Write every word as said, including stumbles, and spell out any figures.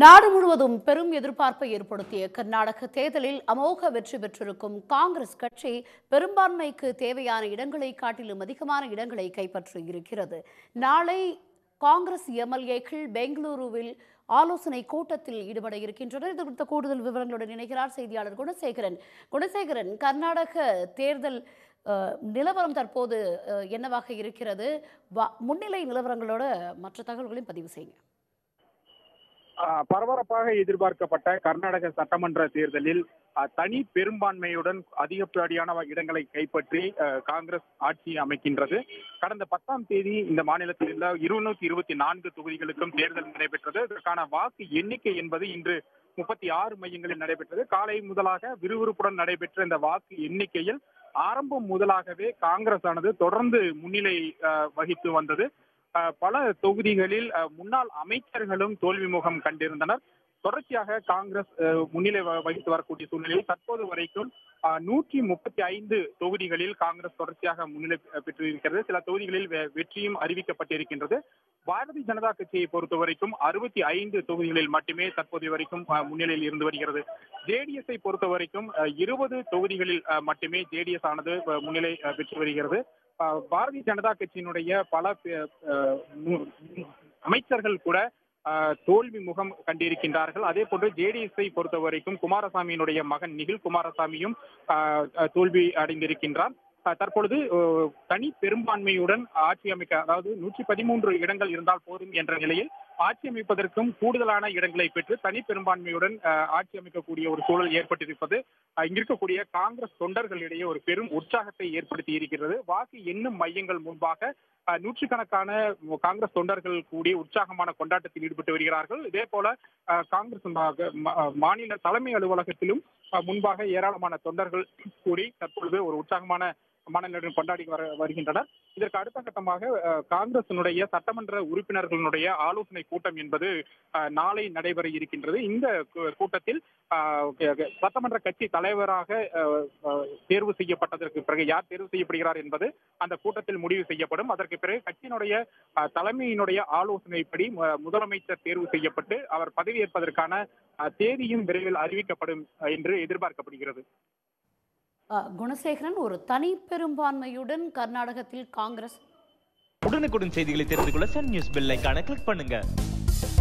நாடு முழுவதும் பெரும் எதிர்பார்ப்பை ஏற்படுத்திய கர்நாடக தேர்தலில் அமோக வெற்றி பெற்றிருக்கும் காங்கிரஸ் கட்சி பெரும்பான்மைக்கு தேவையான இடங்களை காட்டிலும் அதிகமான இடங்களை கைப்பற்றியிருக்கிறது. நாளை காங்கிரஸ் எம்எல்ஏக்கள் பெங்களூருவில் ஆலோசனை கூட்டத்தில் ஈடுபட இருக்கின்றனர். இது குறித்த கூடுதல் விவரங்களுடன் இணைகிறார் செய்தியாளர் குணசேகரன். குணசேகரன், கர்நாடக தேர்தல் நிலவரம் தற்போது என்னவாக இருக்கிறது? முன்னிலை நிலவரங்களோட மற்ற தகவல்களையும் பதிவு செய்யுங்க. பரபரப்பாக எதிர்பார்க்கப்பட்ட கர்நாடக சட்டமன்ற தேர்தலில் தனி பெரும்பான்மையுடன் அதிகப்படியான இடங்களை கைப்பற்றி காங்கிரஸ் ஆட்சி அமைக்கின்றது. கடந்த பத்தாம் தேதி இந்த மாநிலத்தில் உள்ள இருநூத்தி இருபத்தி நான்கு தொகுதிகளுக்கும் தேர்தல் நடைபெற்றது. இதற்கான வாக்கு எண்ணிக்கை என்பது இன்று முப்பத்தி ஆறு மையங்களில் நடைபெற்றது. காலை முதலாக விறுவிறுப்புடன் நடைபெற்ற இந்த வாக்கு எண்ணிக்கையில் ஆரம்பம் முதலாகவே காங்கிரஸ் ஆனது தொடர்ந்து முன்னிலை வகித்து வந்தது. பல தொகுதிகளில் முன்னாள் அமைச்சர்களும் தோல்வி முகம் கண்டிருந்தனர். தொடர்ச்சியாக காங்கிரஸ் முன்னிலை வகித்து வரக்கூடிய சூழ்நிலையில் தற்போது வரைக்கும் நூற்றி முப்பத்தி ஐந்து தொகுதிகளில் காங்கிரஸ் தொடர்ச்சியாக முன்னிலை பெற்றிருக்கிறது. சில தொகுதிகளில் வெற்றியும் அறிவிக்கப்பட்டிருக்கின்றது. பாரதிய ஜனதா கட்சியை பொறுத்த வரைக்கும் அறுபத்தி ஐந்து தொகுதிகளில் மட்டுமே தற்போது வரைக்கும் முன்னிலையில் இருந்து வருகிறது. ஜேடிஎஸை பொறுத்த வரைக்கும் இருபது தொகுதிகளில் மட்டுமே ஜேடிஎஸ் ஆனது முன்னிலை பெற்று வருகிறது. பாரதிய ஜனதா கட்சியினுடைய பல அமைச்சர்கள் கூட தோல்வி முகம் கண்டிருக்கின்றார்கள். அதே போன்று ஜேடிஎஸை பொறுத்த வரைக்கும் குமாரசாமியினுடைய மகன் நிகில் குமாரசாமியும் தோல்வி அடைந்திருக்கின்றார். தற்பொழுது தனி பெரும்பான்மையுடன் ஆட்சி அமைக்க, அதாவது நூற்றி பதிமூன்று இடங்கள் இருந்தால் போதும் என்ற நிலையில் ஆட்சி அமைப்பதற்கும் கூடுதலான இடங்களை பெற்று தனி பெரும்பான்மையுடன் ஆட்சி அமைக்கக்கூடிய ஒரு சூழல் ஏற்பட்டிருப்பது இங்கிருக்கக்கூடிய காங்கிரஸ் தொண்டர்களிடையே ஒரு பெரும் உற்சாகத்தை ஏற்படுத்தி இருக்கிறது. வாக்கு எண்ணும் மையங்கள் முன்பாக நூற்றுக்கணக்கான காங்கிரஸ் தொண்டர்கள் கூடிய உற்சாகமான கொண்டாட்டத்தில் ஈடுபட்டு வருகிறார்கள். இதே போல காங்கிரஸ் மாநில தலைமை அலுவலகத்திலும் முன்பாக ஏராளமான தொண்டர்கள் கூடி தற்பொழுது ஒரு உற்சாகமான மாநிலங்கள் கொண்டாடி வர வருகின்றனர். இதற்கு அடுத்த கட்டமாக காங்கிரசினுடைய சட்டமன்ற உறுப்பினர்களுடைய ஆலோசனை கூட்டம் என்பது நாளை நடைபெற இருக்கின்றது. இந்த கூட்டத்தில் சட்டமன்ற கட்சி தலைவராக தேர்வு செய்யப்பட்டதற்கு பிறகு யார் தேர்வு செய்யப்படுகிறார் என்பது அந்த கூட்டத்தில் முடிவு செய்யப்படும். அதற்கு பிறகு கட்சியினுடைய தலைமையினுடைய ஆலோசனைப்படி முதலமைச்சர் தேர்வு செய்யப்பட்டு அவர் பதவியேற்பதற்கான தேதியும் விரைவில் அறிவிக்கப்படும் என்று எதிர்பார்க்கப்படுகிறது. குணசேகரன், ஒரு தனி பெரும்பான்மையுடன் கர்நாடகத்தில் காங்கிரஸ். உடனுக்குடன் செய்திகளை தெரிந்து கொள்ள சன் நியூஸ் பெல் ஐகானை கிளிக் பண்ணுங்க.